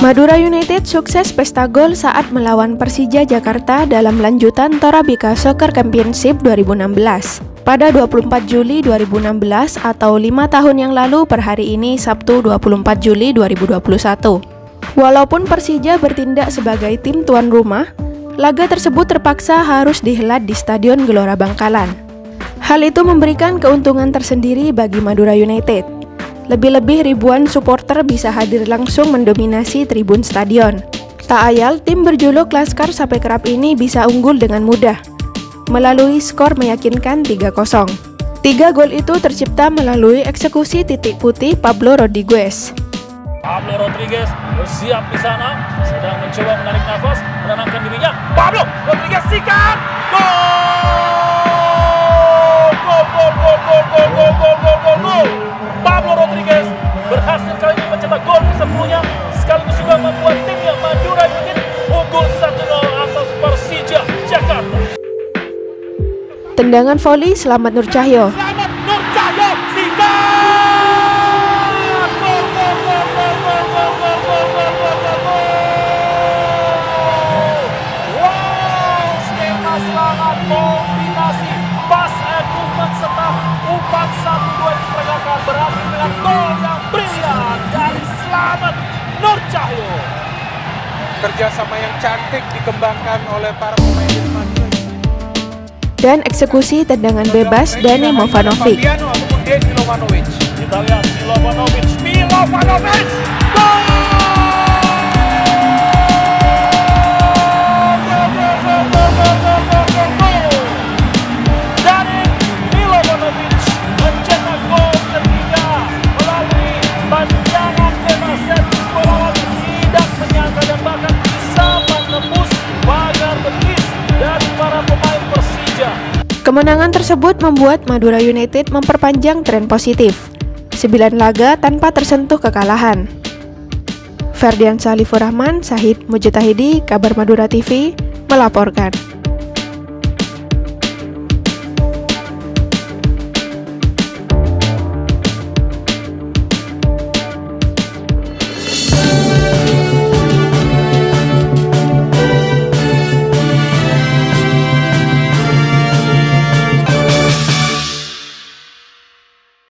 Madura United sukses pesta gol saat melawan Persija Jakarta dalam lanjutan Torabika Soccer Championship 2016. Pada 24 Juli 2016 atau 5 tahun yang lalu per hari ini, Sabtu 24 Juli 2021. Walaupun Persija bertindak sebagai tim tuan rumah, laga tersebut terpaksa harus dihelat di Stadion Gelora Bangkalan. Hal itu memberikan keuntungan tersendiri bagi Madura United. Lebih-lebih ribuan supporter bisa hadir langsung mendominasi tribun stadion. Tak ayal, tim berjuluk Laskar Sapi Kerap ini bisa unggul dengan mudah melalui skor meyakinkan 3-0. 3 gol itu tercipta melalui eksekusi titik putih Pablo Rodriguez. Pablo Rodriguez bersiap di sana, sedang mencoba menarik nafas, menenangkan dirinya. Pablo Rodriguez sikat! Gol! Gol, gol, gol, gol, gol, gol, gol, gol, gol, gol! Pablo Rodriguez berhasil kali ini mencetak gol ke-10-nya, sekaligus juga membuat timnya Madura United unggul 1-0 atas Persija Jakarta. Tendangan voli Selamat Nur Cahyo. Selamat Nur Cahyo, sikat! Gol, gol, gol, gol, gol, gol, gol, gol, gol, gol, gol, gol. Wow, skema Selamat, kombinasi pas and movement serta umpan 1-2 diperagakan berakhir dengan gol yang brilian dari Selamat Nur Cahyo. Kerjasama yang cantik dikembangkan oleh para pemain dan eksekusi tendangan bebas Dane Movanovic. Kita lihat Milovanovic. Kemenangan tersebut membuat Madura United memperpanjang tren positif, 9 laga tanpa tersentuh kekalahan. Ferdian Salifur Rahman, Syahid Mujtahidi, Kabar Madura TV, melaporkan.